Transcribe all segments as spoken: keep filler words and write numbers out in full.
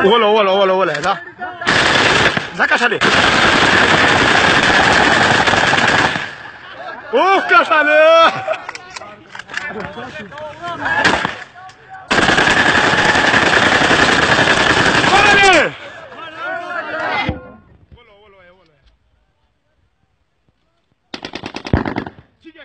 Ola, ola, ola, ola, da. Zakašali. Uf, kašali. Ola, ola, ola. Čije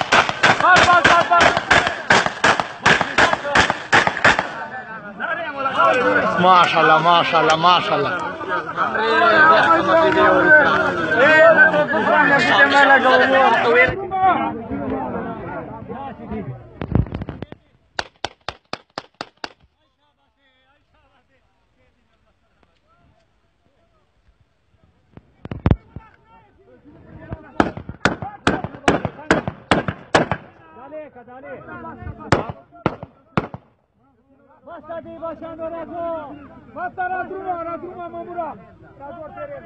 Bas, bas, bas, bas. MashaAllah, MashaAllah, MashaAllah. Başladı başladı rago. Başladı durma, durma mamura. Rago tere.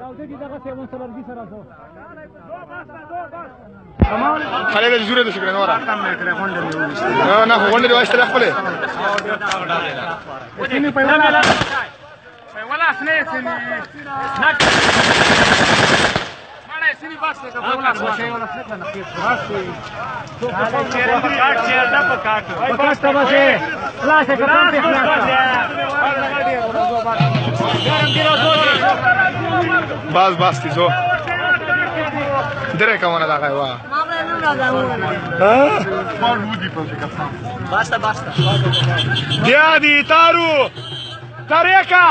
Kaldı ki daha sevon salar ki sarazo. Tamam. Hale de zure de şükran ora. Ha na honde de başta rakhole. Etini payvala. Payvala asne seni. Nak. Sini basta da bola sai wala fitna na kif rasi to ko kere kaat che da pakat pakat tabase la se ko pe na bas bas tizo dere kamana da kaiwa ha ma ludi pa se kasa basta basta diadi taru tareka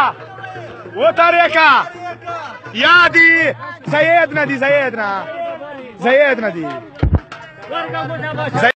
wo tareka yadi Zajedna di, zajedna. Zajedna di.